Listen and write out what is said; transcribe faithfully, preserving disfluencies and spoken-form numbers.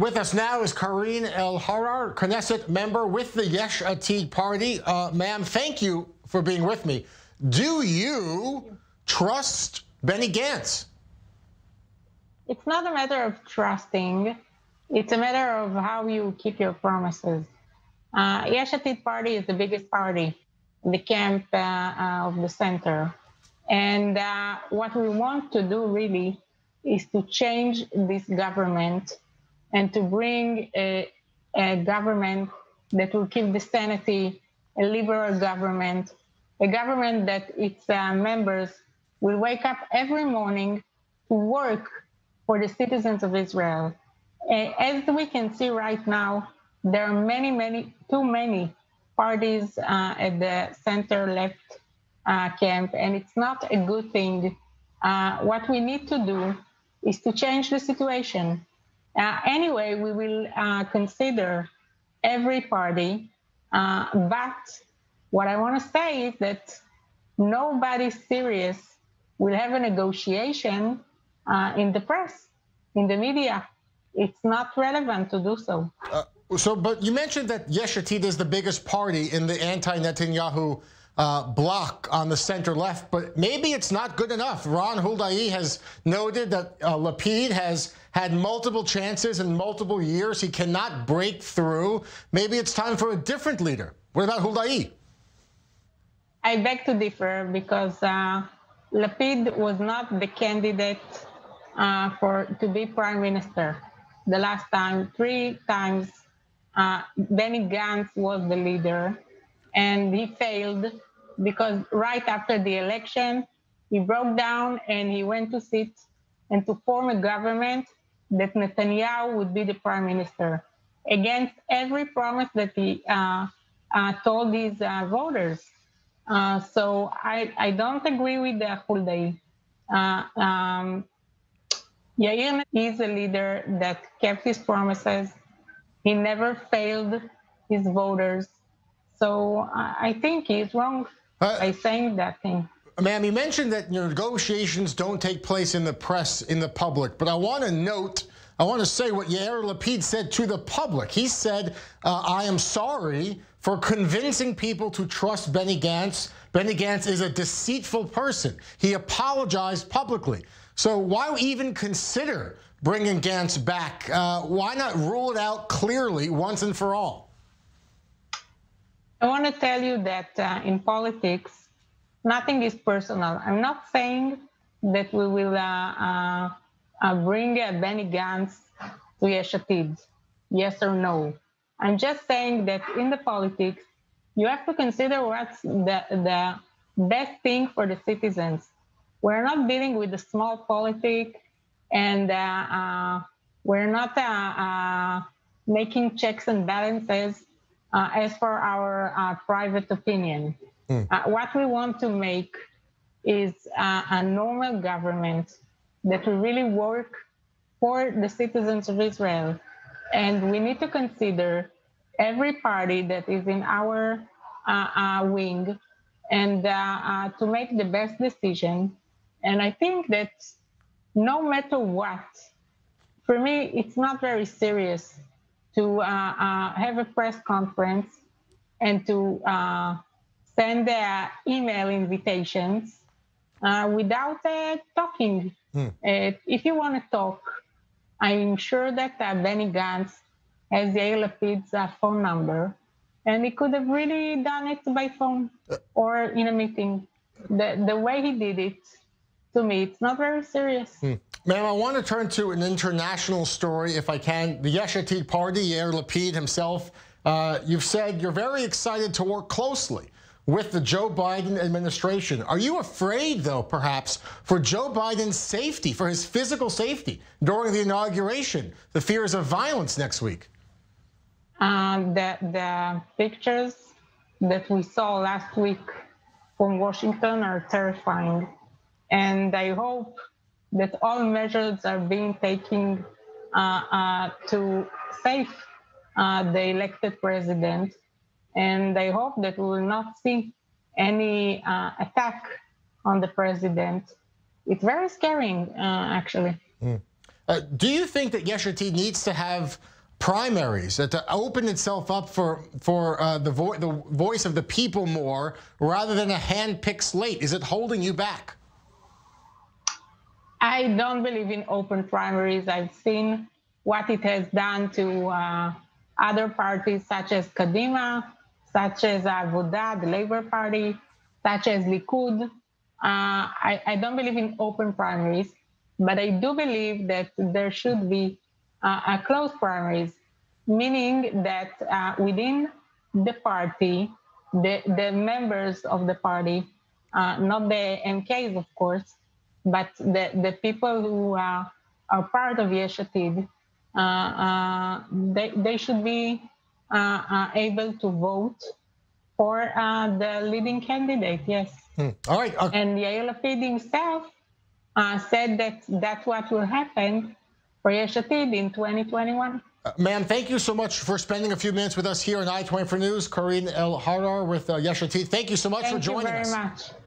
With us now is Karine Elharrar, Knesset member with the Yesh Atid party. Uh, ma'am, thank you for being with me. Do you trust Benny Gantz? It's not a matter of trusting. It's a matter of how you keep your promises. Uh, Yesh Atid party is the biggest party, the camp uh, uh, of the center. And uh, what we want to do really is to change this government and to bring a, a government that will keep the sanity, a liberal government, a government that its uh, members will wake up every morning to work for the citizens of Israel. Uh, as we can see right now, there are many, many, too many parties uh, at the center-left uh, camp, and it's not a good thing. Uh, what we need to do is to change the situation. Uh, anyway, we will uh, consider every party, uh, but what I want to say is that nobody serious will have a negotiation uh, in the press, in the media. It's not relevant to do so. Uh, so, but you mentioned that Yesh Atid is the biggest party in the anti-Netanyahu Uh, block on the center-left, but maybe it's not good enough. Ron Huldai has noted that uh, Lapid has had multiple chances in multiple years. He cannot break through. Maybe it's time for a different leader. What about Huldai? I beg to differ, because uh, Lapid was not the candidate uh, for to be prime minister the last time. Three times, uh, Benny Gantz was the leader, and he failed. Because right after the election, he broke down and he went to sit and to form a government that Netanyahu would be the prime minister, against every promise that he uh, uh, told his uh, voters. Uh, so I, I don't agree with uh, Huldai. Uh, um, Yair is a leader that kept his promises. He never failed his voters. So I think he's wrong uh, by saying that thing. Ma'am, you mentioned that your negotiations don't take place in the press, in the public. But I want to note, I want to say what Yair Lapid said to the public. He said, uh, I am sorry for convincing people to trust Benny Gantz. Benny Gantz is a deceitful person. He apologized publicly. So why even consider bringing Gantz back? Uh, why not rule it out clearly once and for all? I want to tell you that uh, in politics, nothing is personal. I'm not saying that we will uh, uh, uh, bring uh, Benny Gantz to Yesh Atid, yes or no. I'm just saying that in the politics, you have to consider what's the, the best thing for the citizens. We're not dealing with a small politic, and uh, uh, we're not uh, uh, making checks and balances Uh, as for our uh, private opinion. Mm. Uh, what we want to make is uh, a normal government that will really work for the citizens of Israel. And we need to consider every party that is in our uh, uh, wing, and uh, uh, to make the best decision. And I think that no matter what, for me, it's not very serious to uh, uh, have a press conference and to uh, send their email invitations uh, without uh, talking. Mm. Uh, if you want to talk, I'm sure that uh, Benny Gantz has Yair Lapid's uh, phone number, and he could have really done it by phone or in a meeting. The, the way he did it, to me, it's not very serious. Mm. Ma'am, I want to turn to an international story, if I can. The Yesh Atid party, Yair Lapid himself, uh, you've said you're very excited to work closely with the Joe Biden administration. Are you afraid, though, perhaps, for Joe Biden's safety, for his physical safety during the inauguration, the fears of violence next week? Um, the, the pictures that we saw last week from Washington are terrifying, and I hope that all measures are being taken uh, uh, to save uh, the elected president. And I hope that we will not see any uh, attack on the president. It's very scary, uh, actually. Mm. Uh, do you think that Yesh Atid needs to have primaries, that to open itself up for for uh, the, vo the voice of the people more rather than a hand-picked slate? Is it holding you back? I don't believe in open primaries. I've seen what it has done to uh, other parties such as Kadima, such as Avoda, the Labor Party, such as Likud. Uh, I, I don't believe in open primaries, but I do believe that there should be uh, a closed primaries, meaning that uh, within the party, the, the members of the party, uh, not the M Ks, of course, but the, the people who uh, are part of Yesh Atid, uh, uh, they, they should be uh, uh, able to vote for uh, the leading candidate, yes. Mm. All right. Okay. And Yair Lapid himself uh, said that that's what will happen for Yesh Atid in twenty twenty-one. Uh, Ma'am, thank you so much for spending a few minutes with us here on i twenty-four News. Karine Elharrar with uh, Yesh Atid, thank you so much thank for joining us. Thank you very much.